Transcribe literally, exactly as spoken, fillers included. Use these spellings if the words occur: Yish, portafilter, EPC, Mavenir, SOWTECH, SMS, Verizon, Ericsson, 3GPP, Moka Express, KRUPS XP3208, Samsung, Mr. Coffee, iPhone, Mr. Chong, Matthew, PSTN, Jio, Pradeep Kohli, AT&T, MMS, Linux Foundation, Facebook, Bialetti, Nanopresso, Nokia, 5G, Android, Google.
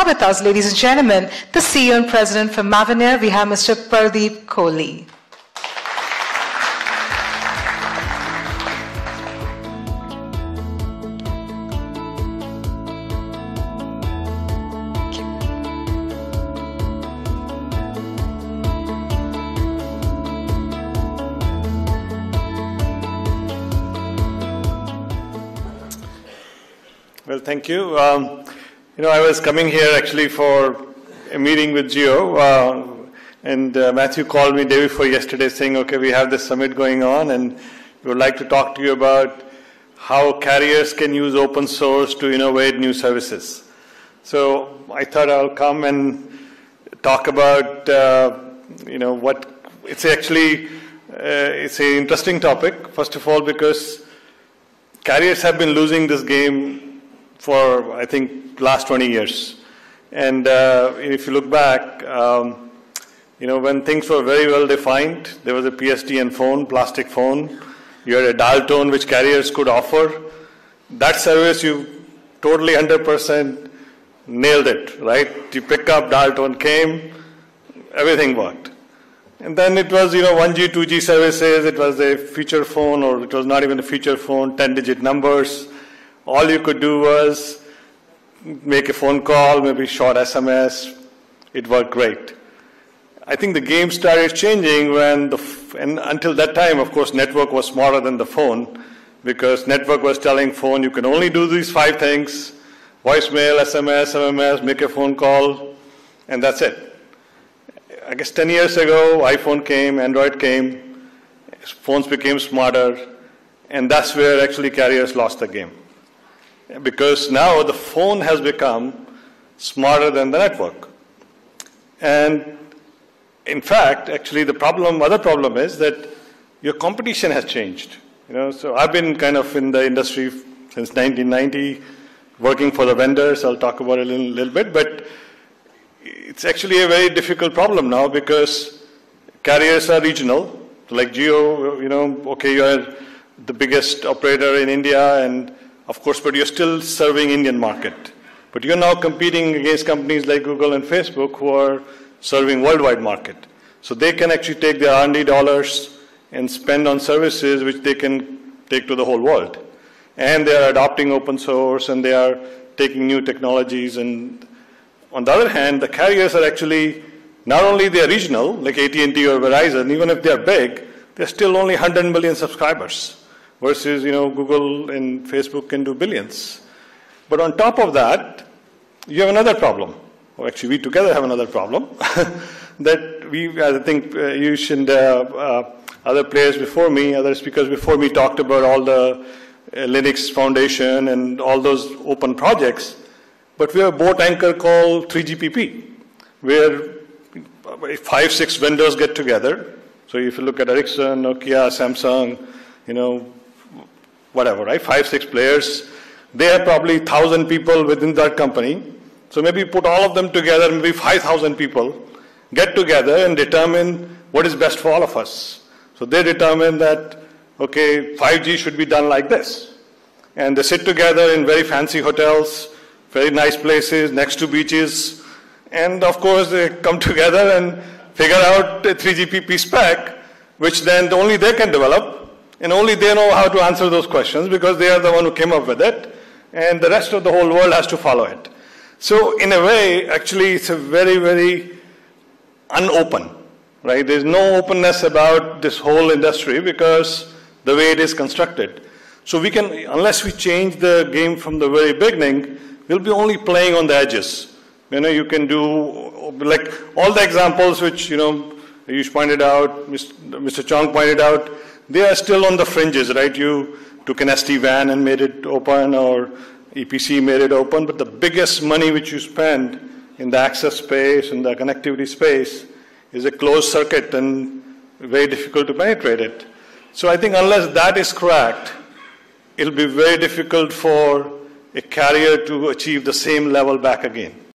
now with us, ladies and gentlemen, the C E O and President for Mavenir, we have Mister Pradeep Kohli. Well, thank you. Um, you know, I was coming here actually for a meeting with Jio, uh, and uh, Matthew called me day before yesterday saying, okay, we have this summit going on, and we would like to talk to you about how carriers can use open source to innovate new services. So I thought I'll come and talk about, uh, you know, what it's actually, uh, it's an interesting topic, first of all, because carriers have been losing this game for, I think, last twenty years. And uh, if you look back, um, you know, when things were very well defined, there was a P S T N phone, plastic phone. You had a dial tone which carriers could offer. That service, you totally one hundred percent nailed it, right? You pick up, dial tone came, everything worked. And then it was, you know, one G, two G services. It was a feature phone, or it was not even a feature phone, ten digit numbers. All you could do was make a phone call, maybe short S M S. It worked great. I think the game started changing when the, f and until that time, of course, network was smarter than the phone, because network was telling phone, you can only do these five things, voicemail, S M S, M M S, make a phone call, and that's it. I guess ten years ago, iPhone came, Android came, phones became smarter, and that's where actually carriers lost the game. Because now the phone has become smarter than the network. And in fact, actually the problem, other problem is that your competition has changed. You know, so I've been kind of in the industry since nineteen ninety, working for the vendors. I'll talk about it a little, little bit, but it's actually a very difficult problem now because carriers are regional. Like Jio, you know, okay, you're the biggest operator in India, and of course, but you're still serving Indian market. But you're now competing against companies like Google and Facebook who are serving worldwide market. So they can actually take their R and D dollars and spend on services which they can take to the whole world. And they are adopting open source, and they are taking new technologies. And on the other hand, the carriers are actually, not only they're regional, like A T and T or Verizon, even if they're big, they're still only one hundred million subscribers. Versus, you know, Google and Facebook can do billions. But on top of that, you have another problem. Or actually, we together have another problem that we, I think, uh, you should, uh, uh, other players before me, other speakers before me talked about all the uh, Linux Foundation and all those open projects. But we have a boat anchor called three G P P, where five, six vendors get together. So if you look at Ericsson, Nokia, Samsung, you know, whatever, right? Five, six players. They have probably one thousand people within that company. So maybe put all of them together, maybe five thousand people, get together and determine what is best for all of us. So they determine that, okay, five G should be done like this. And they sit together in very fancy hotels, very nice places, next to beaches. And of course, they come together and figure out a three G P P spec, which then only they can develop. And only they know how to answer those questions because they are the one who came up with it. And the rest of the whole world has to follow it. So in a way, actually, it's a very, very unopen, right? There's no openness about this whole industry because the way it is constructed. So we can, unless we change the game from the very beginning, we'll be only playing on the edges. You know, you can do, like, all the examples which, you know, Yish pointed out, Mister Chong pointed out, they are still on the fringes, right? You took an S D van and made it open, or E P C made it open, but the biggest money which you spend in the access space and the connectivity space is a closed circuit and very difficult to penetrate it. So I think unless that is cracked, it'll be very difficult for a carrier to achieve the same level back again.